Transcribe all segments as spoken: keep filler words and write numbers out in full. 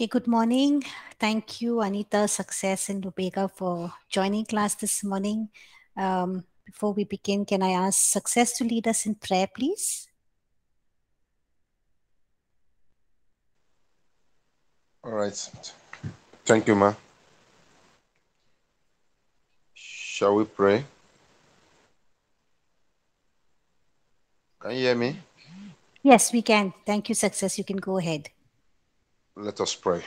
Okay, good morning. Thank you, Anita, Success, and Lubega for joining class this morning. Um, before we begin, can I ask Success to lead us in prayer, please? All right. Thank you, Ma. Shall we pray? Can you hear me? Yes, we can. Thank you, Success. You can go ahead. Let us pray.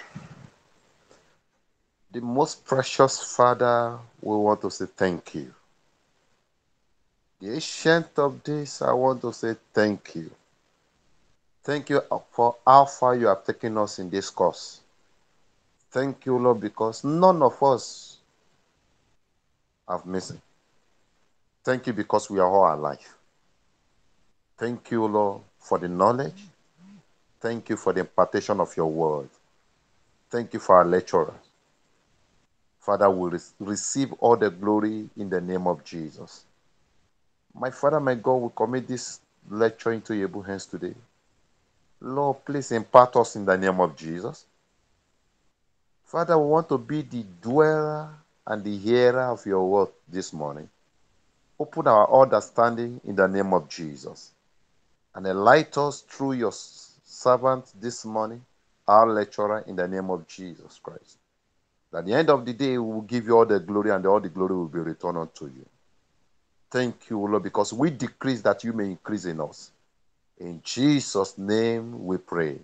The most precious Father, we want to say thank you. The ancient of this, I want to say thank you. Thank you for how far you have taken us in this course. Thank you, Lord, because none of us have missed it. Thank you because we are all alive. Thank you, Lord, for the knowledge. Thank you for the impartation of your word. Thank you for our lecturer. Father, we re receive all the glory in the name of Jesus. My Father, my God, we commit this lecture into your hands today. Lord, please impart us in the name of Jesus. Father, we want to be the dweller and the hearer of your word this morning. Open our understanding in the name of Jesus. And enlighten us through your servant this morning, our lecturer, in the name of Jesus Christ. At the end of the day, we will give you all the glory, and all the glory will be returned unto you. Thank you, Lord, because we decrease that you may increase in us. In Jesus' name we pray.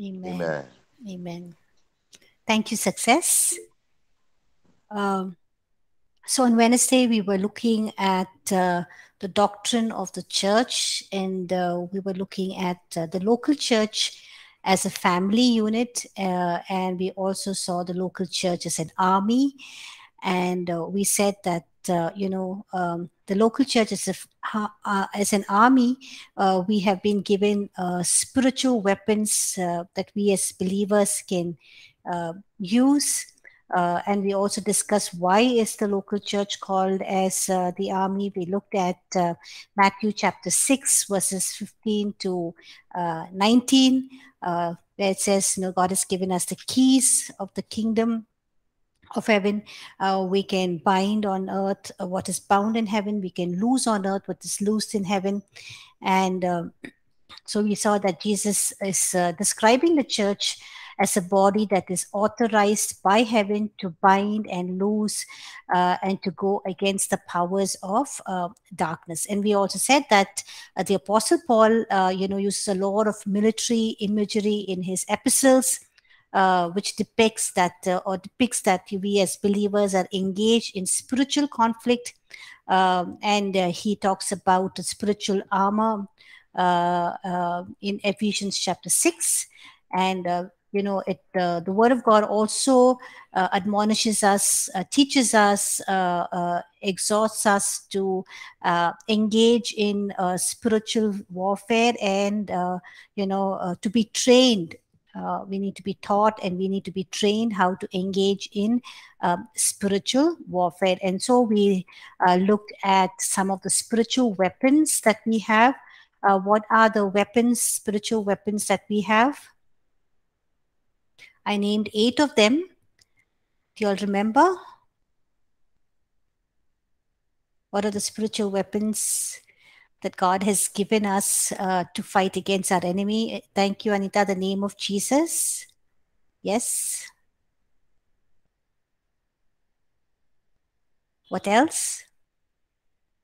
Amen. Amen. Amen. Thank you, Success. Um, so on Wednesday, we were looking at uh, the doctrine of the church, and uh, we were looking at uh, the local church as a family unit, uh, and we also saw the local church as an army, and uh, we said that uh, you know um, the local church as a uh, as an army, uh, we have been given uh, spiritual weapons uh, that we as believers can uh, use. Uh, and we also discussed why is the local church called as uh, the army. We looked at uh, Matthew chapter six, verses fifteen to uh, nineteen, uh, where it says, you know, God has given us the keys of the kingdom of heaven. Uh, we can bind on earth uh, what is bound in heaven. We can loose on earth what is loosed in heaven. And uh, so we saw that Jesus is uh, describing the church as a body that is authorized by heaven to bind and loose uh, and to go against the powers of uh, darkness. And we also said that uh, the Apostle Paul, uh, you know, uses a lot of military imagery in his epistles, uh, which depicts that uh, or depicts that we as believers are engaged in spiritual conflict. Um, and uh, he talks about the spiritual armor uh, uh, in Ephesians chapter six. And uh, You know, it, uh, the Word of God also uh, admonishes us, uh, teaches us, uh, uh, exhorts us to uh, engage in uh, spiritual warfare and, uh, you know, uh, to be trained. Uh, we need to be taught and we need to be trained how to engage in um, spiritual warfare. And so we uh, looked at some of the spiritual weapons that we have. Uh, what are the weapons, spiritual weapons that we have? I named eight of them. Do you all remember? What are the spiritual weapons that God has given us uh, to fight against our enemy? Thank you, Anita, the name of Jesus. Yes. What else?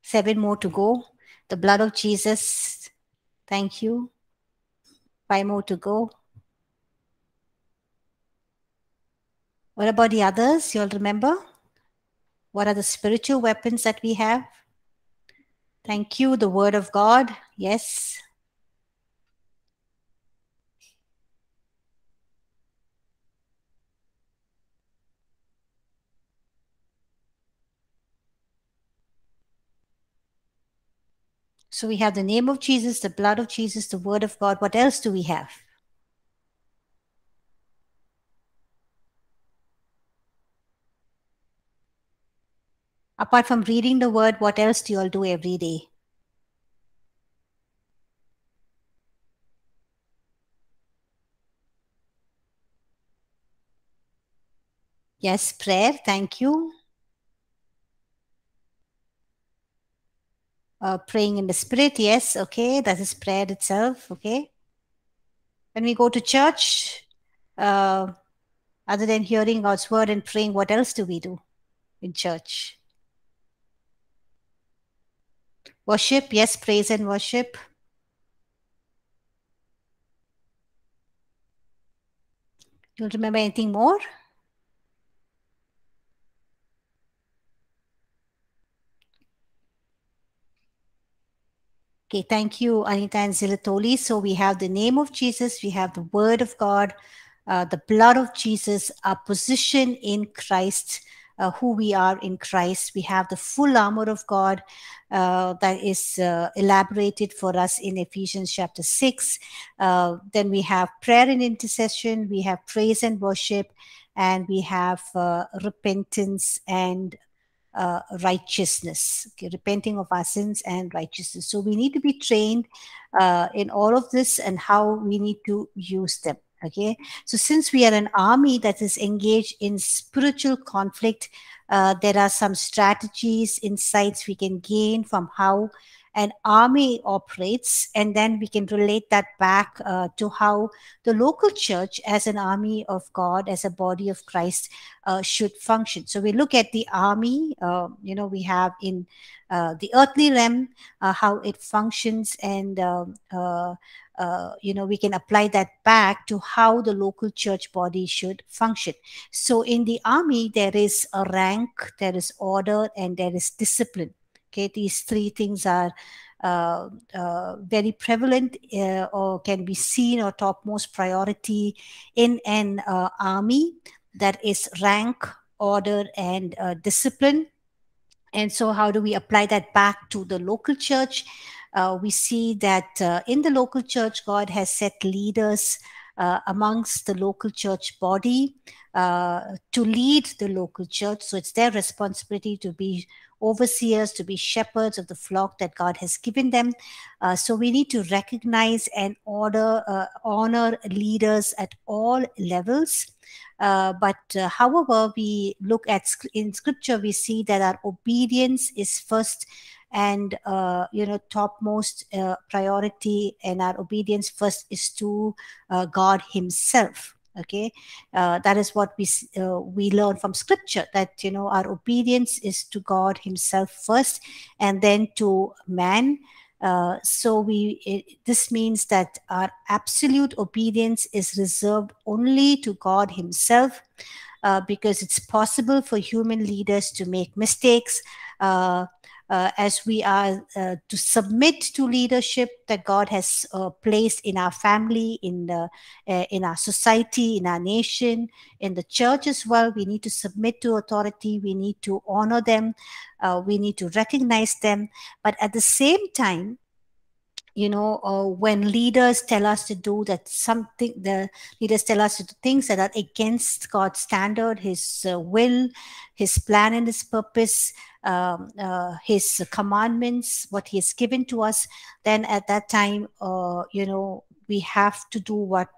Seven more to go. The blood of Jesus. Thank you. Five more to go. What about the others? You all remember? What are the spiritual weapons that we have? Thank you. The Word of God. Yes. So we have the name of Jesus, the blood of Jesus, the Word of God. What else do we have? Apart from reading the word, what else do you all do every day? Yes, prayer. Thank you. Uh, praying in the spirit. Yes. Okay. That is prayer itself. Okay. When we go to church, uh, other than hearing God's word and praying, what else do we do in church? Worship. Yes. Praise and worship. You don't remember anything more? Okay, thank you, Anita and Zilatoli. So we have the name of Jesus, we have the word of God, uh, the blood of Jesus, our position in Christ, uh, who we are in Christ. We have the full armor of God uh, that is uh, elaborated for us in Ephesians chapter six. Uh, then we have prayer and intercession, we have praise and worship, and we have uh, repentance and Uh, righteousness, okay, repenting of our sins and righteousness. So we need to be trained uh, in all of this and how we need to use them. Okay, so since we are an army that is engaged in spiritual conflict, uh, there are some strategies, insights we can gain from how an army operates, and then we can relate that back uh, to how the local church as an army of God, as a body of Christ, uh, should function. So we look at the army, uh, you know, we have in uh, the earthly realm, uh, how it functions, and uh, uh, uh, you know, we can apply that back to how the local church body should function. So in the army, there is a rank, there is order, and there is discipline. Okay, these three things are uh, uh, very prevalent uh, or can be seen or topmost priority in an uh, army, that is rank, order, and uh, discipline. And so how do we apply that back to the local church? Uh, we see that uh, in the local church, God has set leaders uh, amongst the local church body uh, to lead the local church. So it's their responsibility to be overseers, to be shepherds of the flock that God has given them. Uh, so we need to recognize and order, uh, honor leaders at all levels. Uh, but uh, however, we look at sc in scripture, we see that our obedience is first and uh, you know, topmost uh, priority, and our obedience first is to uh, God himself. Okay, uh, that is what we uh, we learn from scripture, that, you know, our obedience is to God himself first and then to man. Uh, so we it, this means that our absolute obedience is reserved only to God himself, uh, because it's possible for human leaders to make mistakes. Uh, Uh, as we are uh, to submit to leadership that God has uh, placed in our family, in the, uh, in our society, in our nation, in the church as well. We need to submit to authority. We need to honor them. Uh, we need to recognize them. But at the same time, you know, uh, when leaders tell us to do that something, the leaders tell us to do things that are against God's standard, his uh, will, his plan and his purpose, um, uh, his commandments, what he has given to us, then at that time, uh, you know, we have to do what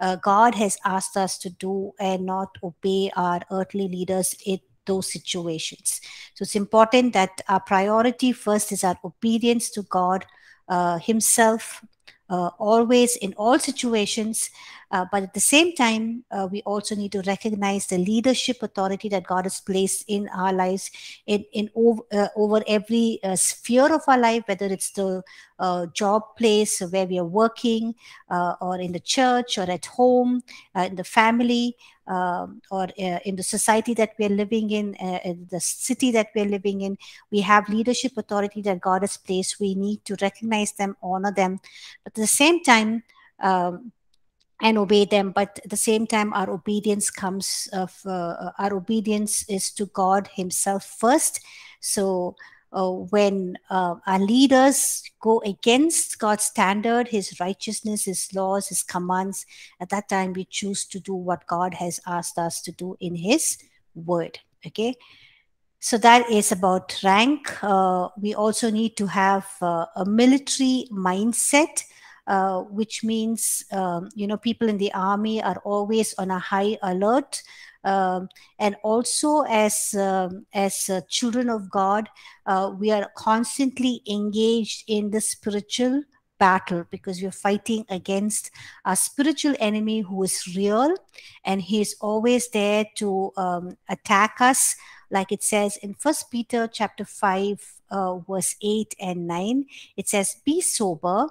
uh, God has asked us to do and not obey our earthly leaders in those situations. So it's important that our priority first is our obedience to God Uh, himself, uh, always, in all situations. Uh, but at the same time, uh, we also need to recognize the leadership authority that God has placed in our lives, in, in over, uh, over every uh, sphere of our life, whether it's the uh, job place where we are working, uh, or in the church, or at home, uh, in the family, Um, or uh, in the society that we are living in, uh, in the city that we are living in. We have leadership authority that God has placed. We need to recognize them, honor them, but at the same time, um, and obey them. But at the same time, our obedience comes of uh, our obedience is to God himself first. So Uh, when uh, our leaders go against God's standard, his righteousness, his laws, his commands, at that time we choose to do what God has asked us to do in his word. Okay, so that is about rank. Uh, we also need to have uh, a military mindset, uh, which means, um, you know, people in the army are always on a high alert. um, and also as um, as uh, children of God, uh, we are constantly engaged in the spiritual battle, because we're fighting against a spiritual enemy who is real, and he is always there to um, attack us. Like it says in First Peter chapter five, uh, verse eight and nine, it says, "Be sober,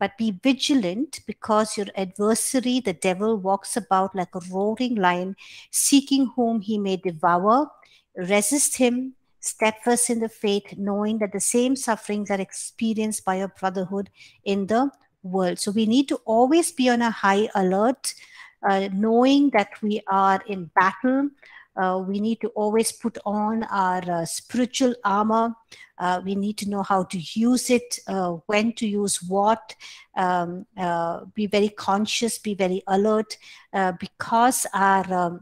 but be vigilant, because your adversary, the devil, walks about like a roaring lion, seeking whom he may devour. Resist him, steadfast in the faith, knowing that the same sufferings are experienced by your brotherhood in the world." So we need to always be on a high alert, uh, knowing that we are in battle. Uh, we need to always put on our uh, spiritual armor. Uh, we need to know how to use it, uh, when to use what, um, uh, be very conscious, be very alert, uh, because our um,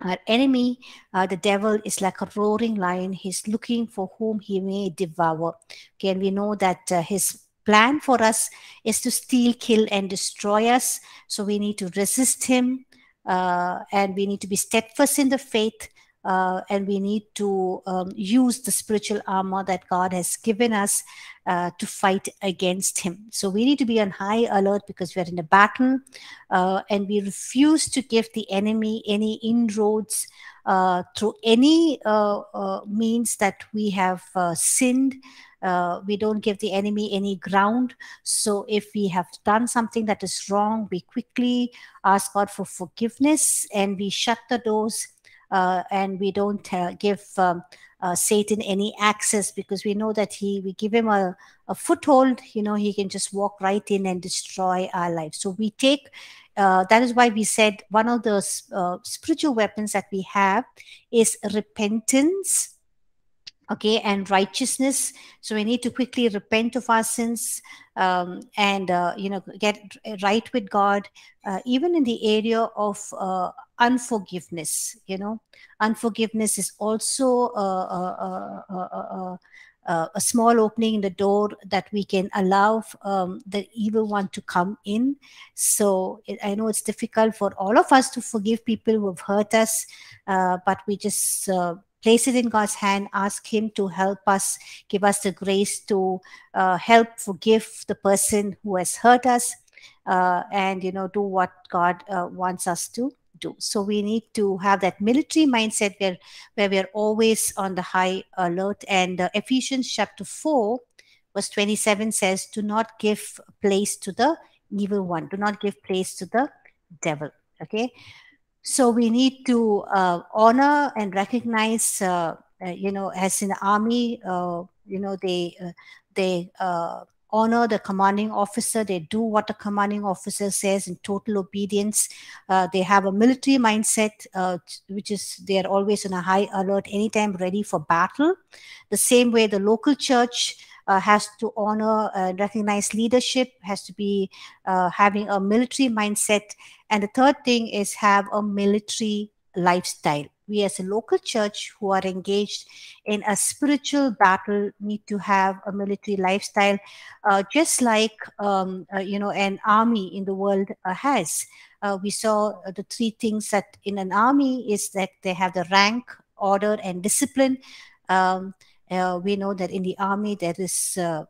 our enemy, uh, the devil, is like a roaring lion. He's looking for whom he may devour. Okay, and we know that uh, his plan for us is to steal, kill, and destroy us. So we need to resist him. Uh, and we need to be steadfast in the faith, uh, and we need to um, use the spiritual armor that God has given us uh, to fight against him. So we need to be on high alert because we are in a battle, uh, and we refuse to give the enemy any inroads uh, through any uh, uh, means that we have uh, sinned. Uh, we don't give the enemy any ground. So if we have done something that is wrong, we quickly ask God for forgiveness, and we shut the doors, uh, and we don't uh, give um, uh, Satan any access, because we know that he, we give him a, a foothold, you know, he can just walk right in and destroy our lives. So we take, uh, that is why we said one of the uh, spiritual weapons that we have is repentance. Okay, and righteousness. So we need to quickly repent of our sins um, and, uh, you know, get right with God, uh, even in the area of uh, unforgiveness. You know, unforgiveness is also a, a, a, a, a small opening in the door that we can allow um, the evil one to come in. So I know it's difficult for all of us to forgive people who have hurt us, uh, but we just... Uh, place it in God's hand, ask him to help us, give us the grace to uh, help forgive the person who has hurt us, uh, and, you know, do what God uh, wants us to do. So we need to have that military mindset where, where we are always on the high alert. And uh, Ephesians chapter four, verse twenty-seven says, "Do not give place to the evil one." Do not give place to the devil. Okay. So we need to uh, honor and recognize, uh, uh, you know, as in the army, uh, you know, they uh, they uh, honor the commanding officer. They do what the commanding officer says in total obedience. Uh, they have a military mindset, uh, which is they are always on a high alert, anytime ready for battle. The same way the local church Uh, has to honor and uh, recognize leadership, has to be uh, having a military mindset. And the third thing is have a military lifestyle. We as a local church who are engaged in a spiritual battle need to have a military lifestyle, uh, just like, um, uh, you know, an army in the world uh, has. Uh, we saw the three things that in an army is that they have the rank, order, and discipline. Um, Uh, we know that in the army there is uh,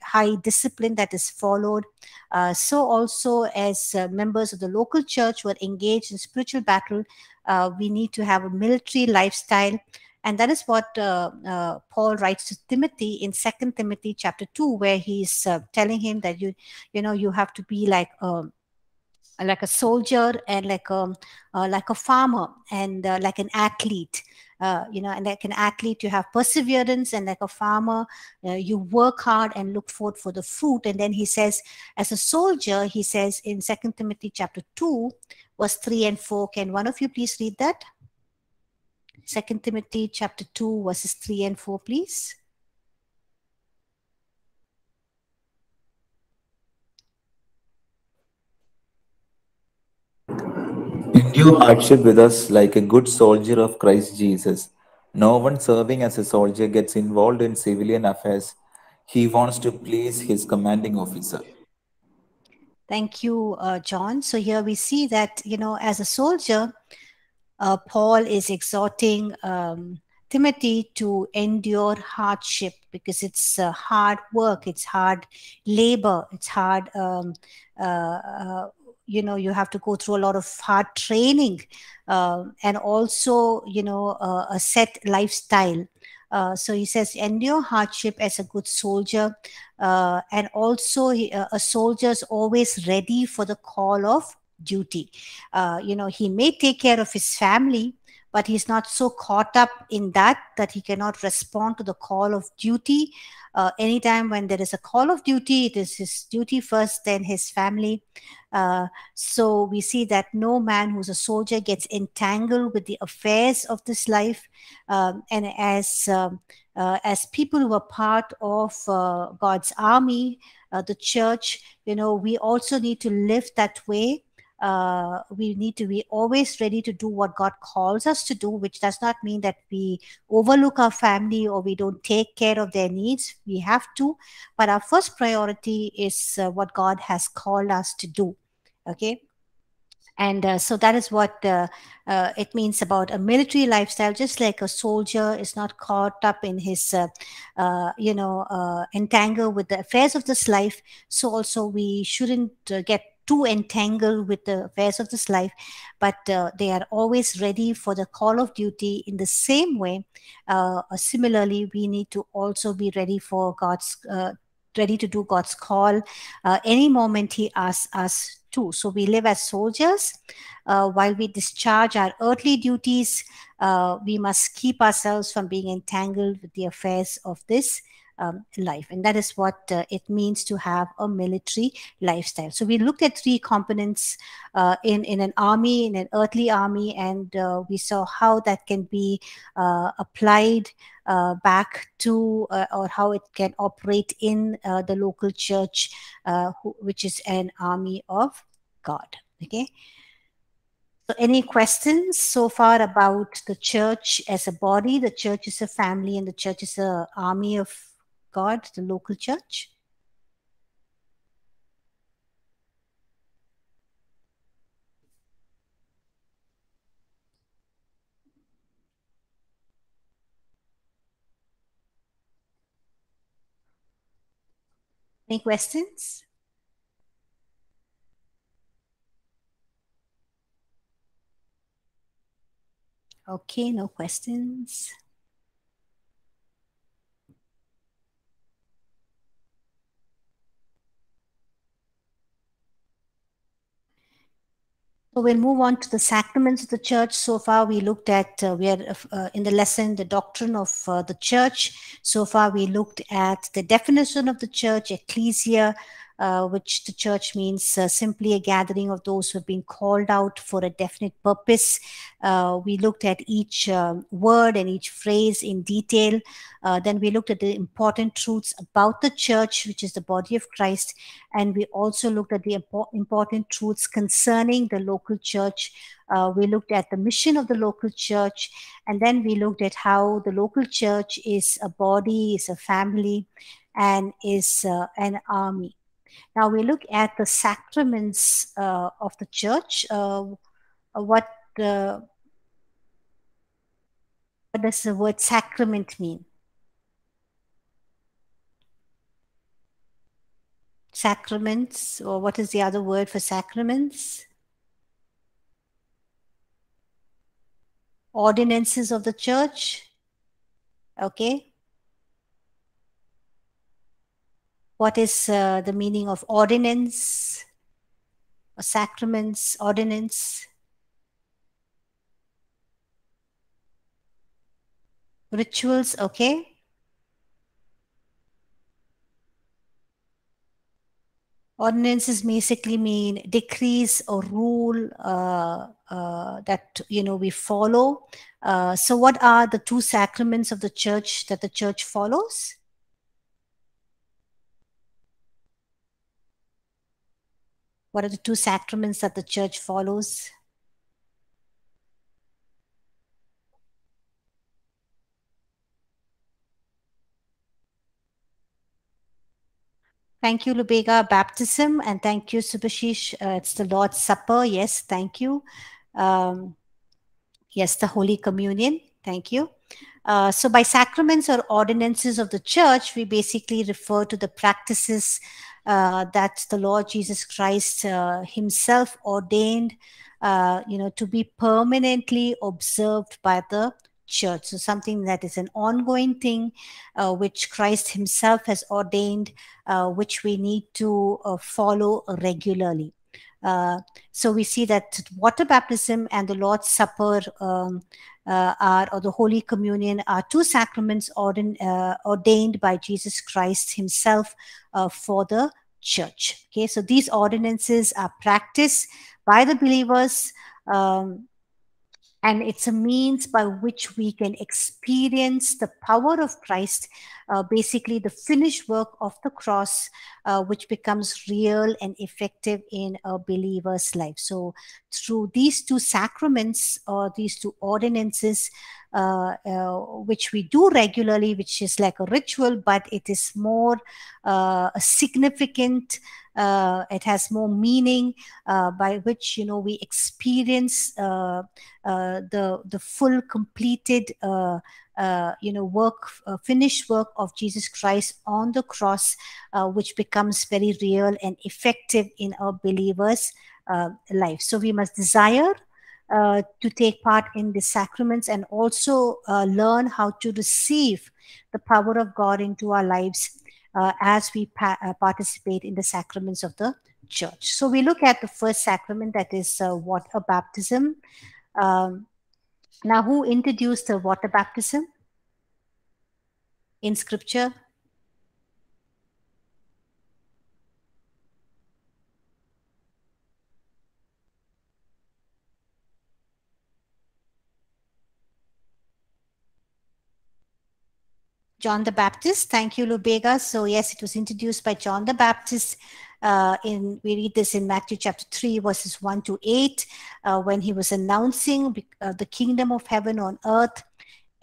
high discipline that is followed. Uh, so also as uh, members of the local church who are engaged in spiritual battle, uh, we need to have a military lifestyle. And that is what uh, uh, Paul writes to Timothy in Second Timothy chapter two, where he's uh, telling him that you, you know, you have to be like a, like a soldier and like a, uh, like a farmer and uh, like an athlete. Uh, you know, and like an athlete, you have perseverance, and like a farmer, uh, you work hard and look forth for the fruit. And then he says, as a soldier, he says in Second Timothy chapter two, verse three and four. Can one of you please read that? Second Timothy chapter two, verses three and four, please. "Endure hardship with us like a good soldier of Christ Jesus. No one serving as a soldier gets involved in civilian affairs. He wants to please his commanding officer." Thank you, uh, John. So here we see that, you know, as a soldier, uh, Paul is exhorting um, Timothy to endure hardship, because it's uh, hard work, it's hard labor, it's hard, um, uh, uh, you know, you have to go through a lot of hard training, uh, and also, you know, uh, a set lifestyle. Uh, so he says, endure hardship as a good soldier. Uh, and also he, uh, a soldier is always ready for the call of duty. Uh, you know, he may take care of his family, but he's not so caught up in that that he cannot respond to the call of duty. Uh, anytime when there is a call of duty, it is his duty first, then his family. Uh, so we see that no man who's a soldier gets entangled with the affairs of this life. Um, and as um, uh, as people who are part of uh, God's army, uh, the church, you know, we also need to live that way. Uh, we need to be always ready to do what God calls us to do, which does not mean that we overlook our family or we don't take care of their needs. We have to, but our first priority is uh, what God has called us to do. Okay. And uh, so that is what uh, uh, it means about a military lifestyle. Just like a soldier is not caught up in his, uh, uh, you know, uh, entangled with the affairs of this life, so also we shouldn't uh, get too entangled with the affairs of this life, but uh, they are always ready for the call of duty. In the same way, uh, similarly, we need to also be ready for God's, uh, ready to do God's call uh, any moment He asks us to. So we live as soldiers. Uh, while we discharge our earthly duties, uh, we must keep ourselves from being entangled with the affairs of this Um, life. And that is what uh, it means to have a military lifestyle. So we looked at three components uh, in, in an army, in an earthly army, and uh, we saw how that can be uh, applied uh, back to uh, or how it can operate in uh, the local church, uh, who, which is an army of God. Okay. So any questions so far about the church as a body? The church is a family and the church is an army of God, the local church. Any questions? Okay, no questions. So we'll move on to the sacraments of the church. So far we looked at, uh, we are uh, in the lesson, the doctrine of uh, the church. So far we looked at the definition of the church, ecclesia, uh, which the church means uh, simply a gathering of those who have been called out for a definite purpose. Uh, we looked at each uh, word and each phrase in detail. Uh, then we looked at the important truths about the church, which is the body of Christ. And we also looked at the impo- important truths concerning the local church. Uh, we looked at the mission of the local church, and then we looked at how the local church is a body, is a family, and is uh, an army. Now we look at the sacraments uh, of the church. Uh, what, uh, what does the word sacrament mean? Sacraments, or what is the other word for sacraments? Ordinances of the church. Okay. What is uh, the meaning of ordinance, or sacraments, ordinance? Rituals, okay. Ordinances basically mean decrees or rule uh, uh, that, you know, we follow. Uh, so what are the two sacraments of the church that the church follows? What are the two sacraments that the church follows? Thank you, Lubega, baptism, and thank you, Subhashish. Uh, it's the Lord's Supper. Yes, thank you. Um, Yes, the Holy Communion. Thank you. Uh, so by sacraments or ordinances of the church, we basically refer to the practices uh, that the Lord Jesus Christ uh, himself ordained, uh, you know, to be permanently observed by the church. So something that is an ongoing thing, uh, which Christ himself has ordained, uh, which we need to uh, follow regularly. Uh, so we see that water baptism and the Lord's Supper um, uh, are, or the Holy Communion, are two sacraments ordin, uh, ordained by Jesus Christ himself uh, for the church. Okay, so these ordinances are practiced by the believers, um, and it's a means by which we can experience the power of Christ, uh, basically the finished work of the cross, uh, which becomes real and effective in a believer's life. So through these two sacraments, or these two ordinances, uh, uh, which we do regularly, which is like a ritual, but it is more uh, significant. Uh, it has more meaning, uh, by which, you know, we experience uh, uh, the the full completed uh, uh, you know work, uh, finished work of Jesus Christ on the cross, uh, which becomes very real and effective in our believers' uh, life. So we must desire uh, to take part in the sacraments, and also uh, learn how to receive the power of God into our lives Uh, as we pa uh, participate in the sacraments of the church. So we look at the first sacrament, that is uh, water baptism. Um, now, who introduced the water baptism in scripture? John the Baptist. Thank you, Lubega. So yes, it was introduced by John the Baptist. Uh, in we read this in Matthew chapter three, verses one to eight, uh, when he was announcing uh, the kingdom of heaven on earth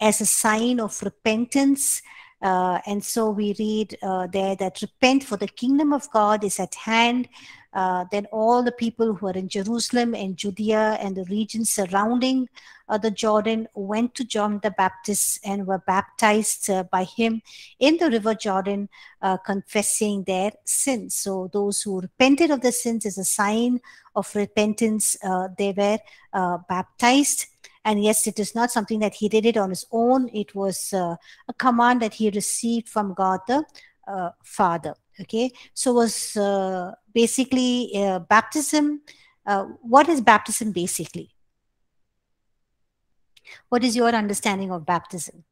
as a sign of repentance. Uh, and so we read uh, there that repent, for the kingdom of God is at hand. Uh, then all the people who are in Jerusalem and Judea and the region surrounding uh, the Jordan went to John the Baptist and were baptized uh, by him in the river Jordan, uh, confessing their sins. So those who repented of their sins is a sign of repentance. Uh, they were uh, baptized. And yes, it is not something that he did it on his own. It was uh, a command that he received from God the uh, Father. Okay, so was uh, basically uh, baptism. Uh, what is baptism basically? What is your understanding of baptism?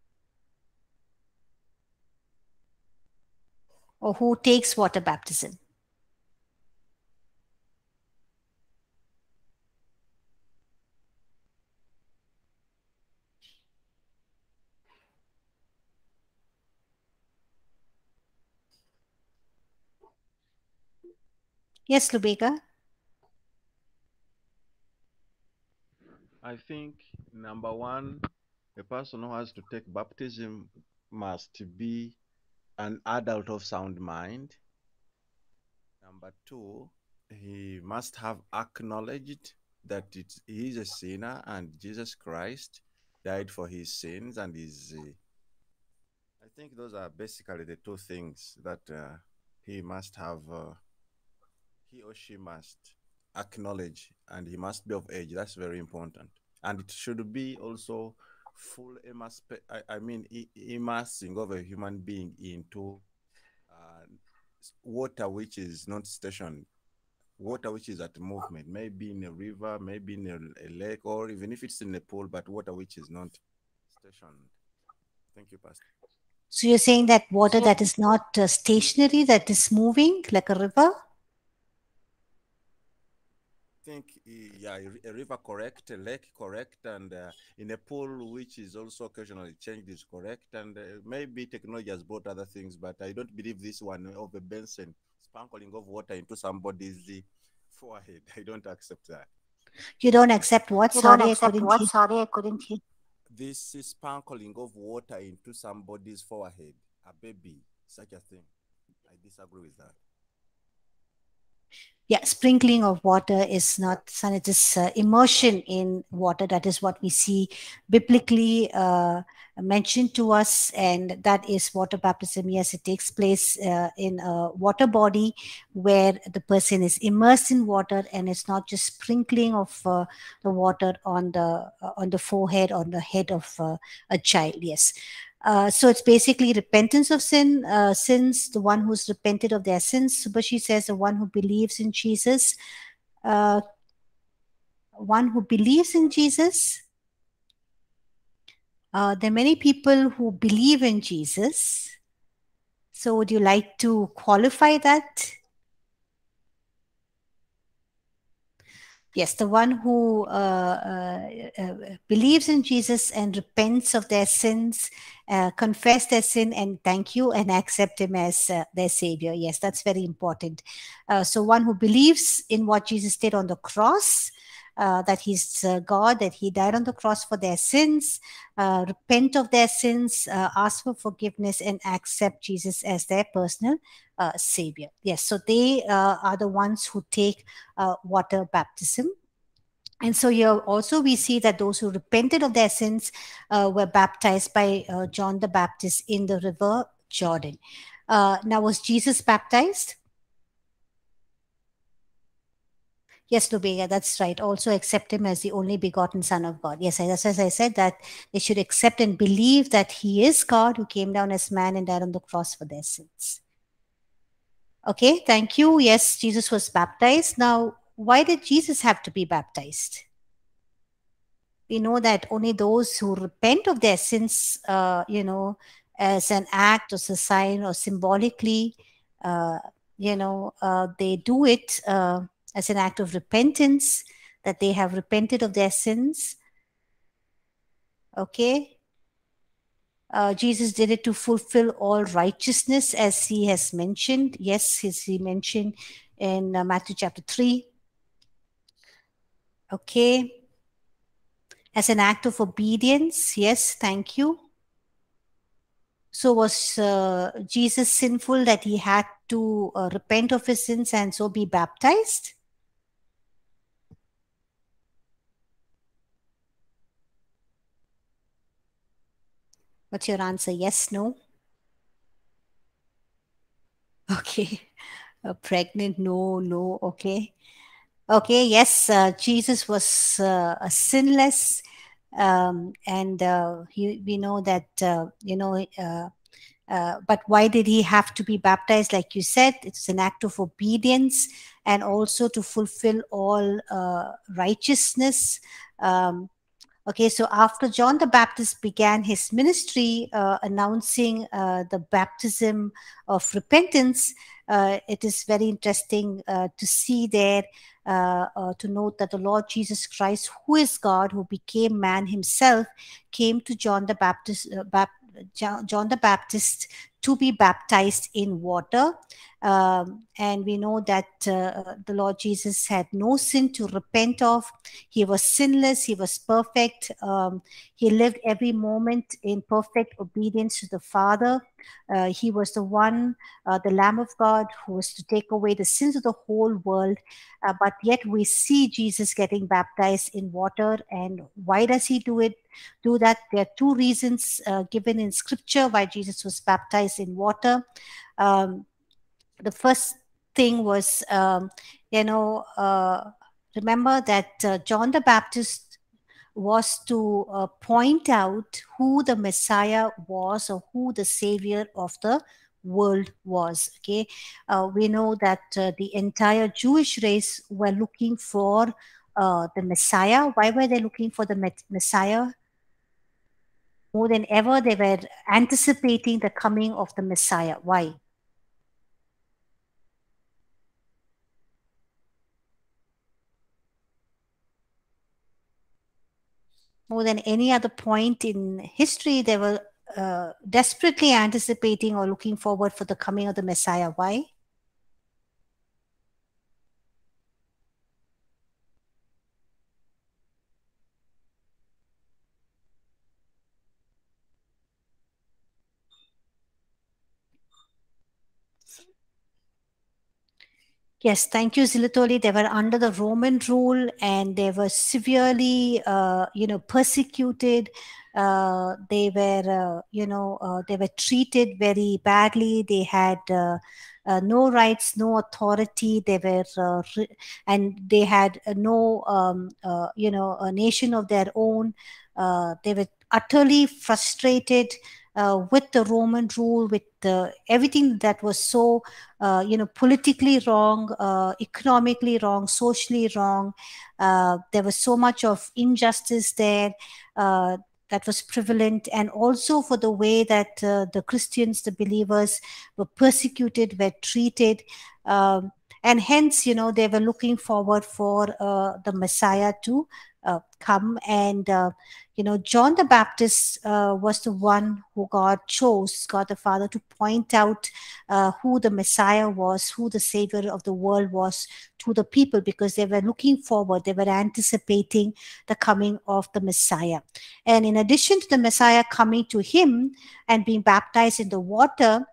Or who takes water baptism? Yes, Lubega. I think, number one, a person who has to take baptism must be an adult of sound mind. Number two, he must have acknowledged that it, he is a sinner and Jesus Christ died for his sins and is... Uh, I think those are basically the two things that uh, he must have... Uh, He or she must acknowledge, and he must be of age. That's very important. And it should be also full, I, I mean, immersing of a human being into uh, water which is not stationary, water which is at movement, maybe in a river, maybe in a, a lake, or even if it's in a pool, but water which is not stationed. Thank you, Pastor. So you're saying that water that is not uh, stationary, that is moving like a river? I think, yeah, a river correct, a lake correct, and uh, in a pool which is also occasionally changed is correct, and uh, maybe technology has brought other things, but I don't believe this one of a Benson sprinkling of water into somebody's forehead. I don't accept that. You don't accept what? You sorry, accept I what? sorry, I couldn't hear. This is sprinkling of water into somebody's forehead, a baby, such a thing. I disagree with that. Yeah, sprinkling of water is not sun, it is uh, immersion in water. That is what we see biblically uh, mentioned to us, and that is water baptism. Yes, it takes place uh, in a water body where the person is immersed in water, and it's not just sprinkling of uh, the water on the uh, on the forehead, on the head of uh, a child. Yes. Uh, so it's basically repentance of sin, uh, sins, the one who's repented of their sins. But she says the one who believes in Jesus, uh, one who believes in Jesus. Uh, there are many people who believe in Jesus. So would you like to qualify that? Yes, the one who uh, uh, uh, believes in Jesus and repents of their sins, uh, confess their sin and thank you and accept him as uh, their savior. Yes, that's very important. Uh, so one who believes in what Jesus did on the cross, uh, that he's uh, God, that he died on the cross for their sins, uh, repent of their sins, uh, ask for forgiveness and accept Jesus as their personal Uh, Savior. Yes, so they uh, are the ones who take uh, water baptism. And so here also we see that those who repented of their sins uh, were baptized by uh, John the Baptist in the river Jordan. Uh, now, was Jesus baptized? Yes, Lubega, that's right. Also accept him as the only begotten Son of God. Yes, as, as I said, that they should accept and believe that he is God who came down as man and died on the cross for their sins. Okay, thank you. Yes, Jesus was baptized. Now, why did Jesus have to be baptized? We know that only those who repent of their sins, uh, you know, as an act or as a sign or symbolically, uh, you know, uh, they do it uh, as an act of repentance, that they have repented of their sins. Okay. Uh, Jesus did it to fulfill all righteousness, as he has mentioned. Yes, as he mentioned in uh, Matthew chapter three. Okay. As an act of obedience. Yes, thank you. So was uh, Jesus sinful that he had to uh, repent of his sins and so be baptized? What's your answer? Yes, no? Okay. Uh, pregnant? No, no. Okay. Okay. Yes, uh, Jesus was uh, sinless. Um, and uh, he, we know that, uh, you know, uh, uh, but why did he have to be baptized? Like you said, it's an act of obedience and also to fulfill all uh, righteousness. Um, Okay, so after John the Baptist began his ministry uh, announcing uh, the baptism of repentance, uh, it is very interesting uh, to see there, uh, uh, to note that the Lord Jesus Christ, who is God, who became man himself, came to John the Baptist, uh, Bap John the Baptist to be baptized in water. Um, and we know that uh, the Lord Jesus had no sin to repent of. He was sinless. He was perfect. Um, he lived every moment in perfect obedience to the Father. Uh, he was the one, uh, the Lamb of God, who was to take away the sins of the whole world. Uh, but yet we see Jesus getting baptized in water. And why does he do it? Do that? There are two reasons uh, given in Scripture why Jesus was baptized in water. Um, the first thing was, um, you know, uh, remember that uh, John the Baptist was to uh, point out who the Messiah was or who the Savior of the world was. Okay, uh, we know that uh, the entire Jewish race were looking for uh, the Messiah. Why were they looking for the Messiah? More than ever, they were anticipating the coming of the Messiah. Why? More than any other point in history, they were uh, desperately anticipating or looking forward for the coming of the Messiah. Why? Yes, thank you, Zilatoli. They were under the Roman rule and they were severely, uh, you know, persecuted. Uh, they were, uh, you know, uh, they were treated very badly. They had uh, uh, no rights, no authority. They were, uh, and they had no, um, uh, you know, a nation of their own. Uh, they were utterly frustrated Uh, with the Roman rule, with the, everything that was so, uh, you know, politically wrong, uh, economically wrong, socially wrong. Uh, there was so much of injustice there uh, that was prevalent. And also for the way that uh, the Christians, the believers, were persecuted, were treated. Um, and hence, you know, they were looking forward for uh, the Messiah to Uh, come. And uh, you know, John the Baptist uh, was the one who God chose, God the Father, to point out uh, who the Messiah was, who the Savior of the world was to the people, because they were looking forward, they were anticipating the coming of the Messiah. And in addition to the Messiah coming to him and being baptized in the water,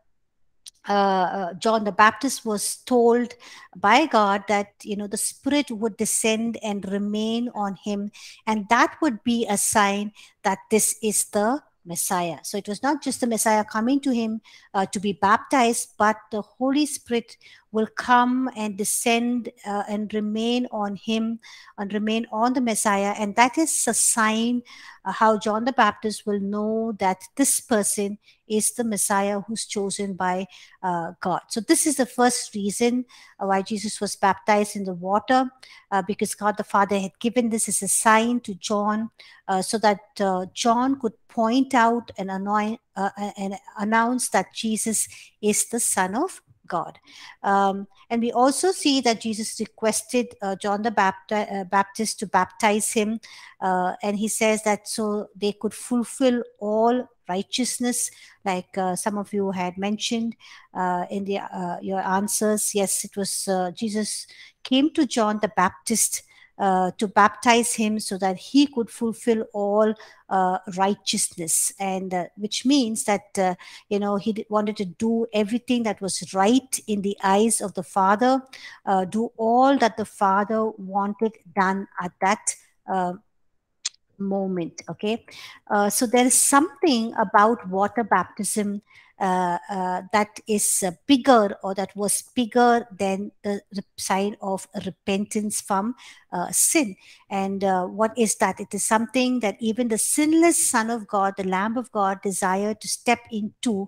Uh, John the Baptist was told by God that, you know, the Spirit would descend and remain on him, and that would be a sign that this is the Messiah. So it was not just the Messiah coming to him uh, to be baptized, but the Holy Spirit will come and descend uh, and remain on him and remain on the Messiah. And that is a sign uh, how John the Baptist will know that this person is the Messiah who's chosen by uh, God. So this is the first reason why Jesus was baptized in the water, uh, because God the Father had given this as a sign to John uh, so that uh, John could point out and, anoint, uh, and announce that Jesus is the Son of God. Um, and we also see that Jesus requested uh, John the Baptist, uh, Baptist to baptize him. Uh, and he says that so they could fulfill all righteousness, like uh, some of you had mentioned uh, in the, uh, your answers. Yes, it was uh, Jesus came to John the Baptist Uh, to baptize him so that he could fulfill all uh, righteousness, and uh, which means that uh, you know, he wanted to do everything that was right in the eyes of the Father, uh, do all that the Father wanted done at that uh, moment. Okay, uh, so there is something about water baptism Uh, uh, that is uh, bigger, or that was bigger than the sign of repentance from uh, sin. And uh, what is that? It is something that even the sinless Son of God, the Lamb of God, desired to step into.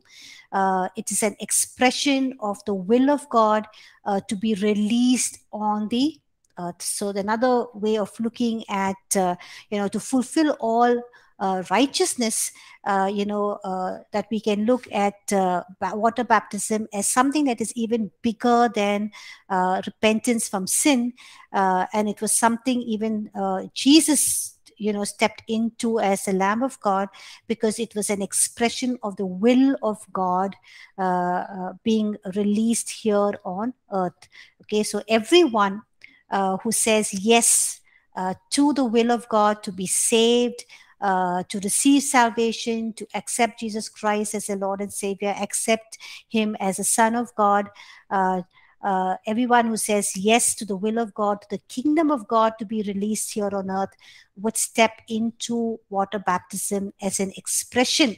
Uh, it is an expression of the will of God uh, to be released on the earth. So another way of looking at, uh, you know, to fulfill all Uh, righteousness, uh, you know, uh, that we can look at uh, water baptism as something that is even bigger than uh, repentance from sin. Uh, and it was something even uh, Jesus, you know, stepped into as the Lamb of God, because it was an expression of the will of God uh, uh, being released here on earth. Okay, so everyone uh, who says yes uh, to the will of God to be saved, Uh, to receive salvation, to accept Jesus Christ as the Lord and Savior, accept him as a Son of God. Uh, uh, everyone who says yes to the will of God, to the kingdom of God to be released here on earth, would step into water baptism as an expression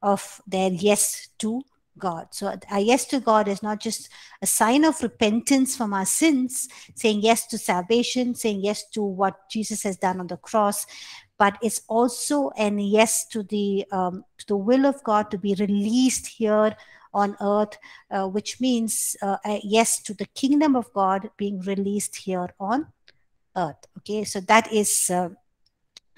of their yes to God. So our yes to God is not just a sign of repentance from our sins, saying yes to salvation, saying yes to what Jesus has done on the cross, but it's also an yes to the um, to the will of God to be released here on earth, uh, which means uh, a yes to the kingdom of God being released here on earth. Okay, so that is uh,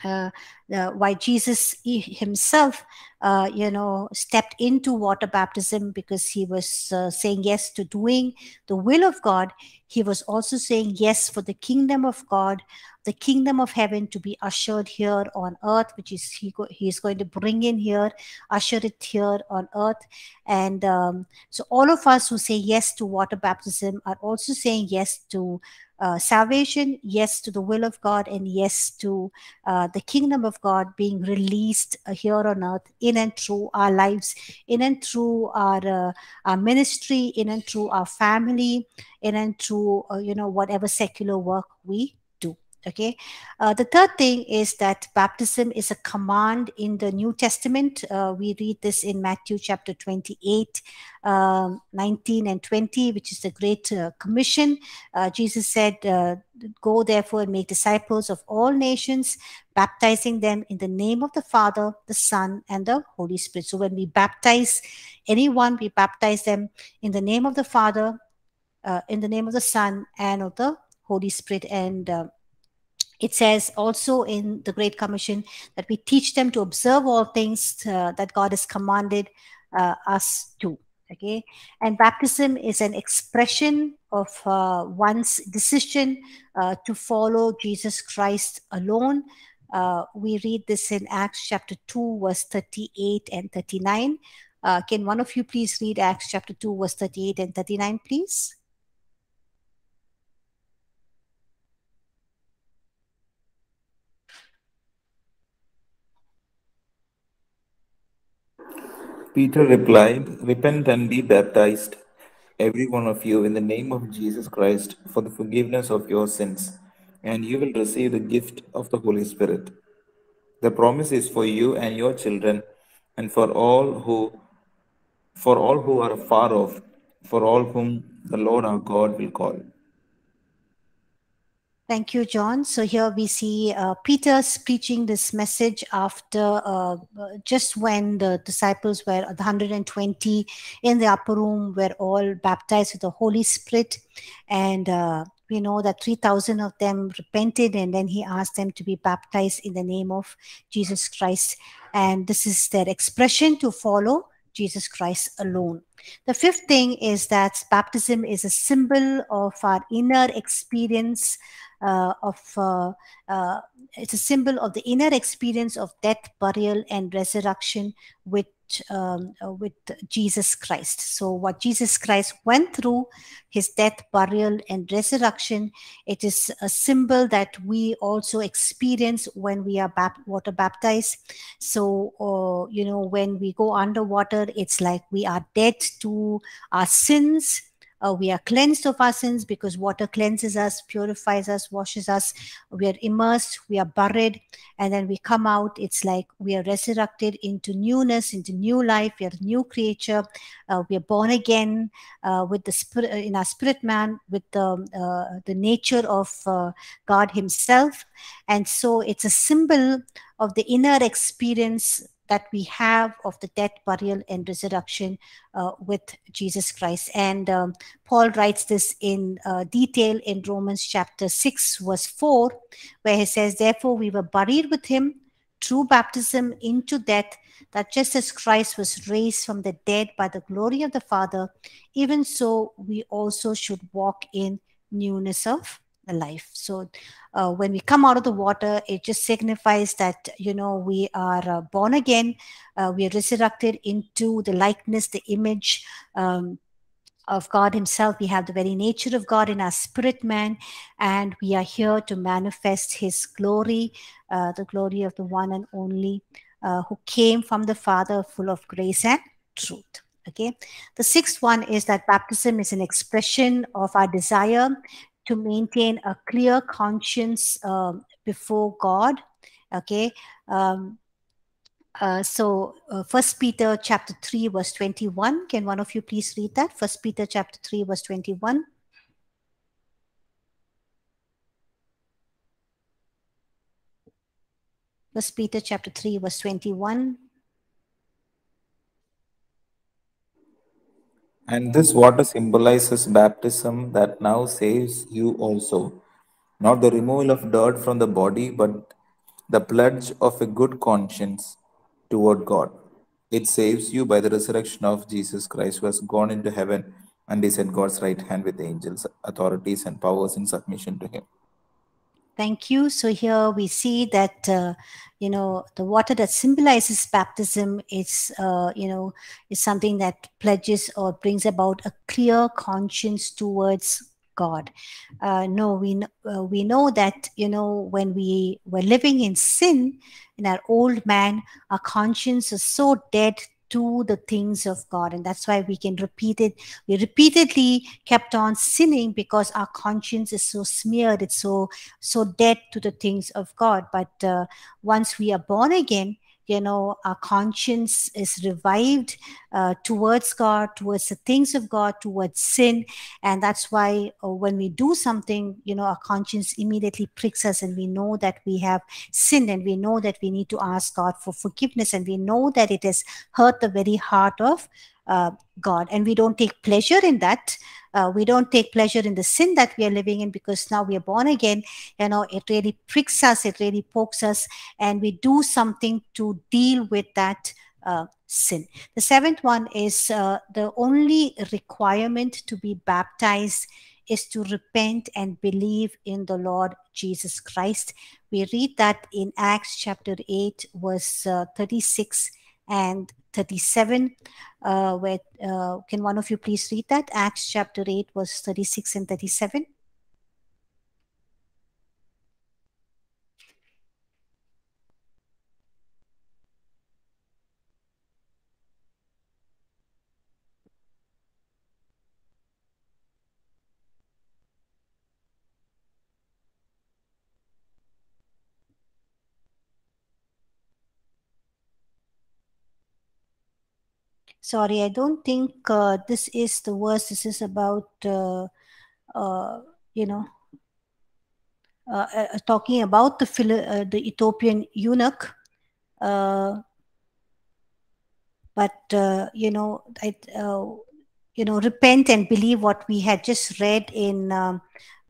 uh, uh, why Jesus himself, uh, you know, stepped into water baptism, because he was uh, saying yes to doing the will of God. He was also saying yes for the kingdom of God, the kingdom of heaven to be ushered here on earth, which is he, go, he is going to bring in here, usher it here on earth. And um, so all of us who say yes to water baptism are also saying yes to uh, salvation, yes to the will of God, and yes to uh, the kingdom of God being released uh, here on earth, in and through our lives, in and through our, uh, our ministry, in and through our family, in and through, uh, you know, whatever secular work we do. Okay. Uh, the third thing is that baptism is a command in the New Testament. Uh, we read this in Matthew chapter twenty-eight, um, nineteen and twenty, which is the Great uh, Commission. Uh, Jesus said, uh, go therefore and make disciples of all nations, baptizing them in the name of the Father, the Son, and the Holy Spirit. So when we baptize anyone, we baptize them in the name of the Father, uh, in the name of the Son, and of the Holy Spirit. And uh, it says also in the Great Commission that we teach them to observe all things uh, that God has commanded uh, us to. Okay, and baptism is an expression of uh, one's decision uh, to follow Jesus Christ alone. Uh, we read this in Acts chapter two, verse thirty-eight and thirty-nine. Uh, can one of you please read Acts chapter two, verse thirty-eight and thirty-nine, please? Peter replied, repent and be baptized, every one of you, in the name of Jesus Christ, for the forgiveness of your sins, and you will receive the gift of the Holy Spirit. The promise is for you and your children, and for all who, for all who are far off, for all whom the Lord our God will call. Thank you, John. So here we see uh, Peter's preaching this message after uh, just when the disciples were, the one hundred twenty in the upper room, were all baptized with the Holy Spirit. And uh, we know that three thousand of them repented, and then he asked them to be baptized in the name of Jesus Christ. And this is their expression to follow Jesus Christ alone. The fifth thing is that baptism is a symbol of our inner experience uh, of, uh, uh, it's a symbol of the inner experience of death, burial, and resurrection with, um, with Jesus Christ. So what Jesus Christ went through, his death, burial, and resurrection, it is a symbol that we also experience when we are water baptized. So, uh, you know, when we go underwater, it's like we are dead to our sins. Uh, we are cleansed of our sins because water cleanses us, purifies us, washes us. We are immersed, we are buried, and then we come out. It's like we are resurrected into newness, into new life. We are a new creature. Uh, we are born again uh, with the spirit, in our spirit man, with the, uh, the nature of uh, God himself. And so it's a symbol of the inner experience that we have of the death, burial, and resurrection uh, with Jesus Christ. And um, Paul writes this in uh, detail in Romans chapter six, verse four, where he says, therefore we were buried with him through baptism into death, that just as Christ was raised from the dead by the glory of the Father, even so we also should walk in newness of life. So uh, when we come out of the water, it just signifies that, you know, we are uh, born again, uh, we are resurrected into the likeness, the image um, of God himself. We have the very nature of God in our spirit man, and we are here to manifest his glory, uh, the glory of the one and only uh, who came from the Father, full of grace and truth. Okay. The sixth one is that baptism is an expression of our desire to maintain a clear conscience um, before God, okay? Um, uh, so uh, First Peter chapter three, verse twenty-one. Can one of you please read that? First Peter chapter three, verse twenty-one. First Peter chapter three, verse twenty-one. And this water symbolizes baptism that now saves you also. Not the removal of dirt from the body, but the pledge of a good conscience toward God. It saves you by the resurrection of Jesus Christ, who has gone into heaven and is at God's right hand with angels, authorities, and powers in submission to him. Thank you. So here we see that, uh, you know, the water that symbolizes baptism is, uh, you know, is something that pledges or brings about a clear conscience towards God. Uh, no, we, uh, we know that, you know, when we were living in sin, in our old man, our conscience is so dead to the things of God. And that's why we can repeat it. We repeatedly kept on sinning because our conscience is so smeared. It's so, so dead to the things of God. But uh, once we are born again, you know, our conscience is revived uh, towards God, towards the things of God, towards sin. And that's why uh, when we do something, you know, our conscience immediately pricks us, and we know that we have sinned, and we know that we need to ask God for forgiveness, and we know that it has hurt the very heart of uh, God. And we don't take pleasure in that. Uh, we don't take pleasure in the sin that we are living in, because now we are born again. You know, it really pricks us, it really pokes us, and we do something to deal with that uh, sin. The seventh one is uh, the only requirement to be baptized is to repent and believe in the Lord Jesus Christ. We read that in Acts chapter eight, verse uh, thirty-six and thirty-seven, uh, where, uh, can one of you please read that? Acts chapter eight, verse thirty-six and thirty-seven. Sorry, I don't think uh, this is the verse. This is about, uh, uh, you know, uh, uh, talking about the uh, the Ethiopian eunuch. Uh, but, uh, you know, I, uh, you know, repent and believe what we had just read in, um,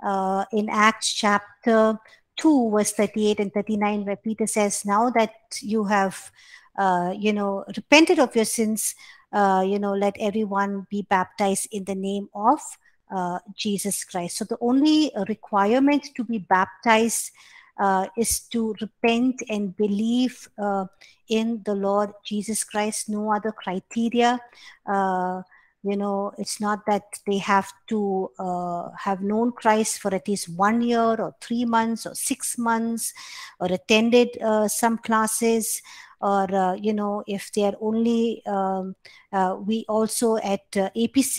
uh, in Acts chapter two, verse thirty-eight and thirty-nine, where Peter says, now that you have, uh, you know, repented of your sins, Uh, you know, let everyone be baptized in the name of uh, Jesus Christ. So the only requirement to be baptized uh, is to repent and believe uh, in the Lord Jesus Christ. No other criteria. Uh, you know, it's not that they have to uh, have known Christ for at least one year or three months or six months or attended uh, some classes. Or, uh, you know, if they are only, um, uh, we also at uh, A P C,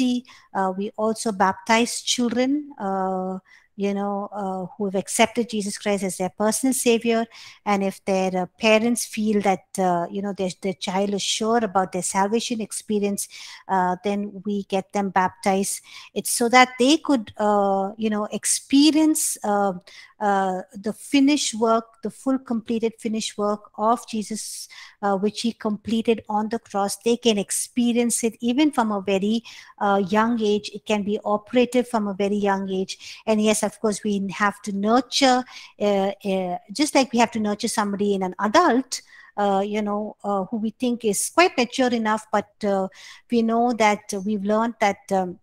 uh, we also baptize children, uh, you know, uh, who have accepted Jesus Christ as their personal savior. And if their uh, parents feel that, uh, you know, their, their child is sure about their salvation experience, uh, then we get them baptized. It's so that they could, uh, you know, experience uh, uh, the finished work, the full completed finished work of Jesus, uh, which he completed on the cross. They can experience it even from a very uh, young age. It can be operative from a very young age. And yes, of course, we have to nurture, uh, uh, just like we have to nurture somebody in an adult, uh, you know, uh, who we think is quite mature enough, but uh, we know that we've learned that, um,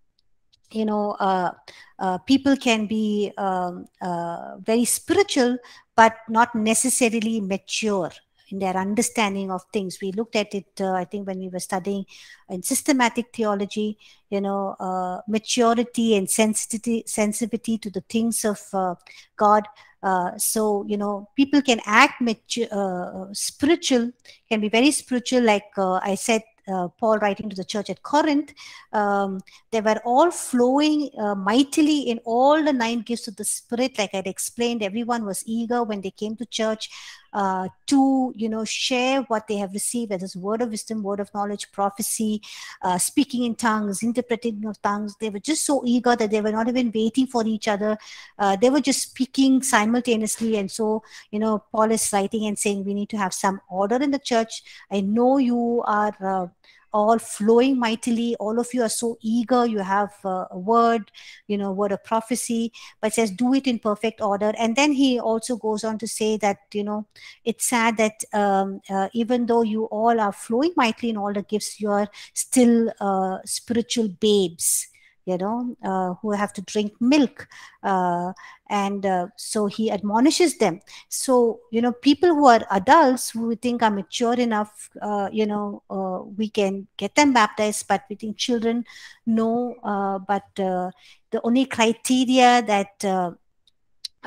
you know, uh, uh, people can be um, uh, very spiritual, but not necessarily mature in their understanding of things. We looked at it, uh, I think, when we were studying in systematic theology, you know, uh, maturity and sensitivity, sensitivity to the things of uh, God. Uh, so, you know, people can act mature, uh, spiritual, can be very spiritual, like uh, I said, Uh, Paul writing to the church at Corinth, um, they were all flowing uh, mightily in all the nine gifts of the Spirit. Like I'd explained, everyone was eager when they came to church uh, to, you know, share what they have received, whether it's word of wisdom, word of knowledge, prophecy, uh, speaking in tongues, interpreting of tongues. They were just so eager that they were not even waiting for each other. Uh, they were just speaking simultaneously. And so, you know, Paul is writing and saying, we need to have some order in the church. I know you are Uh, all flowing mightily, all of you are so eager, you have uh, a word, you know, word of prophecy, but says do it in perfect order. And then he also goes on to say that, you know, it's sad that um, uh, even though you all are flowing mightily in all the gifts, you are still uh, spiritual babes. you know, uh, who have to drink milk. Uh, and uh, so he admonishes them. So, you know, people who are adults, who we think are mature enough, uh, you know, uh, we can get them baptized, but we think children, no. Uh, but uh, the only criteria that uh,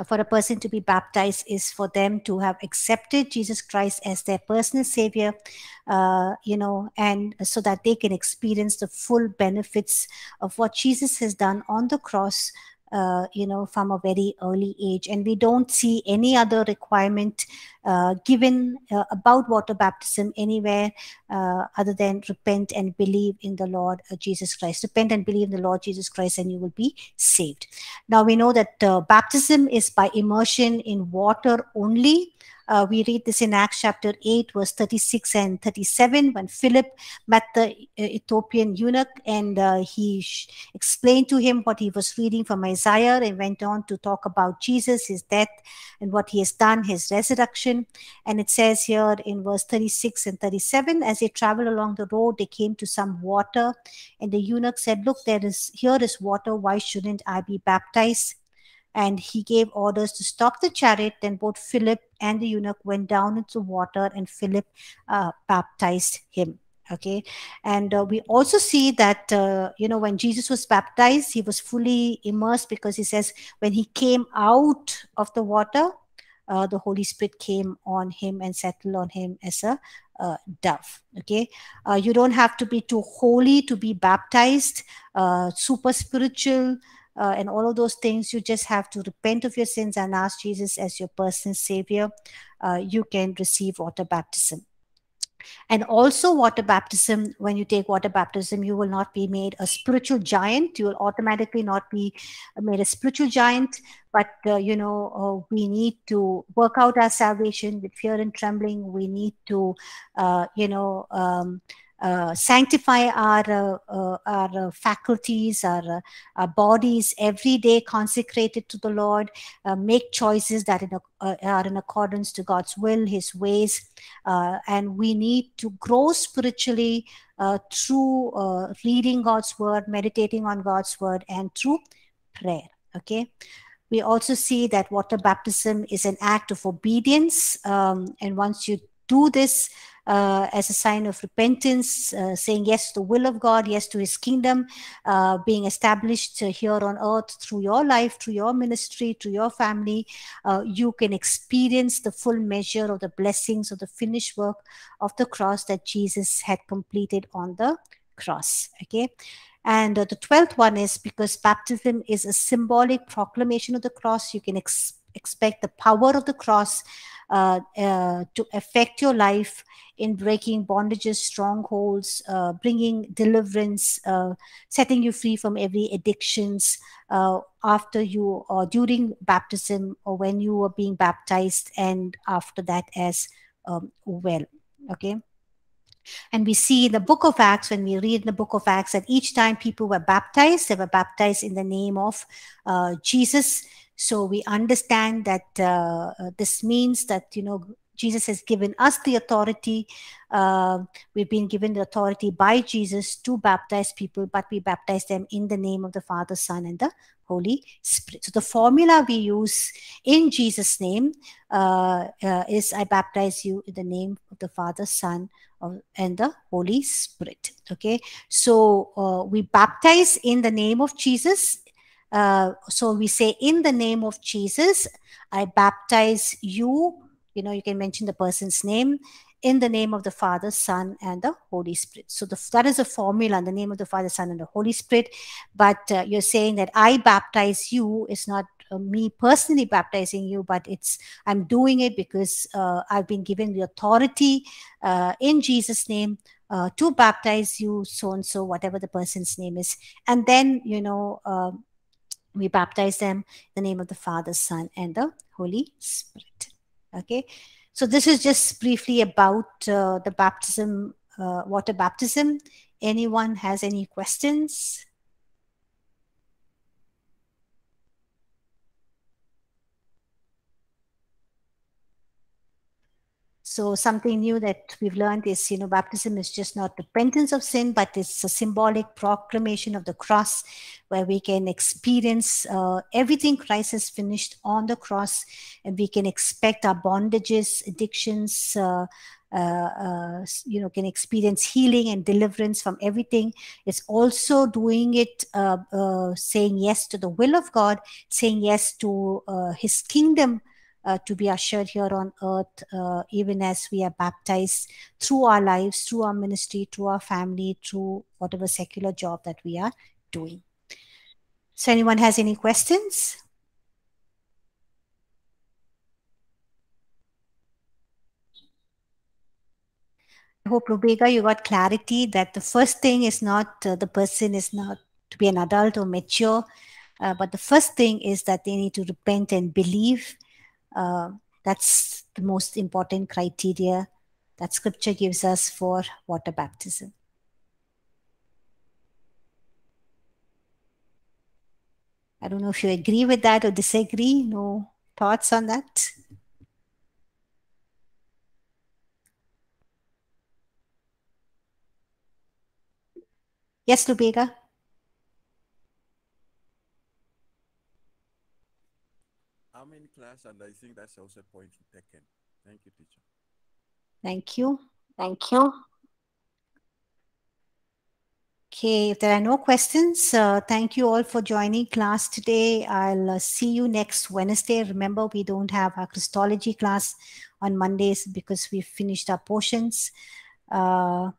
for a person to be baptized is for them to have accepted Jesus Christ as their personal savior, uh, you know, and so that they can experience the full benefits of what Jesus has done on the cross, uh, you know, from a very early age. And we don't see any other requirement uh, given uh, about water baptism anywhere uh, other than repent and believe in the Lord uh, Jesus Christ. Repent and believe in the Lord Jesus Christ and you will be saved. Now we know that uh, baptism is by immersion in water only. Uh, we read this in Acts chapter eight, verse thirty-six and thirty-seven, when Philip met the uh, Ethiopian eunuch, and uh, he sh explained to him what he was reading from Isaiah, and went on to talk about Jesus, his death, and what he has done, his resurrection. And it says here in verse thirty-six and thirty-seven, as they traveled along the road, they came to some water, and the eunuch said, look, there is here is water, why shouldn't I be baptized? And he gave orders to stop the chariot. Then both Philip and the eunuch went down into water, and Philip uh, baptized him. Okay. And uh, we also see that, uh, you know, when Jesus was baptized, he was fully immersed, because he says when he came out of the water, uh, the Holy Spirit came on him and settled on him as a uh, dove. Okay. Uh, you don't have to be too holy to be baptized, uh, super spiritual, Uh, and all of those things. You just have to repent of your sins and ask Jesus as your personal savior. Uh, you can receive water baptism. And also water baptism, when you take water baptism, you will not be made a spiritual giant. You will automatically not be made a spiritual giant. But, uh, you know, uh, we need to work out our salvation with fear and trembling. We need to, uh, you know, um, Uh, sanctify our uh, uh, our uh, faculties, our, uh, our bodies every day, consecrated to the Lord, uh, make choices that in a, uh, are in accordance to God's will, his ways, uh, and we need to grow spiritually uh, through uh, reading God's word, meditating on God's word, and through prayer. Okay. We also see that water baptism is an act of obedience, um, and once you do this uh, as a sign of repentance, uh, saying yes to the will of God, yes to his kingdom, uh, being established uh, here on earth through your life, through your ministry, through your family, uh, you can experience the full measure of the blessings of the finished work of the cross that Jesus had completed on the cross. Okay. And uh, the twelfth one is, because baptism is a symbolic proclamation of the cross, you can ex expect the power of the cross Uh, uh, to affect your life in breaking bondages, strongholds, uh, bringing deliverance, uh, setting you free from every addictions uh, after you or during baptism, or when you were being baptized, and after that as um, well. Okay. And we see in the book of Acts, when we read in the book of Acts, that each time people were baptized, they were baptized in the name of uh, Jesus. So we understand that uh, this means that, you know, Jesus has given us the authority. Uh, we've been given the authority by Jesus to baptize people, but we baptize them in the name of the Father, Son, and the Holy Spirit. So the formula we use in Jesus' name uh, uh, is, I baptize you in the name of the Father, Son, and the Holy Spirit. Okay. So uh, we baptize in the name of Jesus. Uh, so we say, in the name of Jesus, I baptize you. You know, you can mention the person's name. In the name of the Father, Son, and the Holy Spirit. So the, that is a formula, in the name of the Father, Son, and the Holy Spirit. But uh, you're saying that I baptize you is not uh, me personally baptizing you, but it's, I'm doing it because uh, I've been given the authority uh, in Jesus' name uh, to baptize you, so and so, whatever the person's name is. And then, you know, uh, we baptize them in the name of the Father, Son, and the Holy Spirit. Okay. So this is just briefly about uh, the baptism, uh, water baptism. Anyone has any questions? So something new that we've learned is, you know, baptism is just not repentance of sin, but it's a symbolic proclamation of the cross where we can experience uh, everything Christ has finished on the cross, and we can expect our bondages, addictions, uh, uh, uh, you know, can experience healing and deliverance from everything. It's also doing it, uh, uh, saying yes to the will of God, saying yes to uh, his kingdom, Uh, to be assured here on earth, uh, even as we are baptized through our lives, through our ministry, through our family, through whatever secular job that we are doing. So anyone has any questions? I hope, Lubega, you got clarity that the first thing is not uh, the person is not to be an adult or mature, uh, but the first thing is that they need to repent and believe. Uh, that's the most important criteria that scripture gives us for water baptism. I don't know if you agree with that or disagree. No thoughts on that? Yes, Lubega? I'm in class, and I think that's also a point taken. Thank you, teacher. Thank you. Thank you. Okay, if there are no questions, uh, thank you all for joining class today. I'll uh, see you next Wednesday. Remember, we don't have our Christology class on Mondays because we've finished our portions. Uh,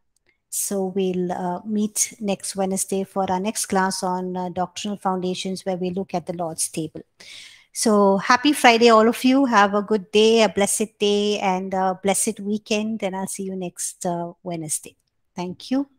So we'll uh, meet next Wednesday for our next class on uh, Doctrinal Foundations, where we look at the Lord's Table. So happy Friday, all of you. Have a good day, a blessed day, and a blessed weekend. And I'll see you next uh, Wednesday. Thank you.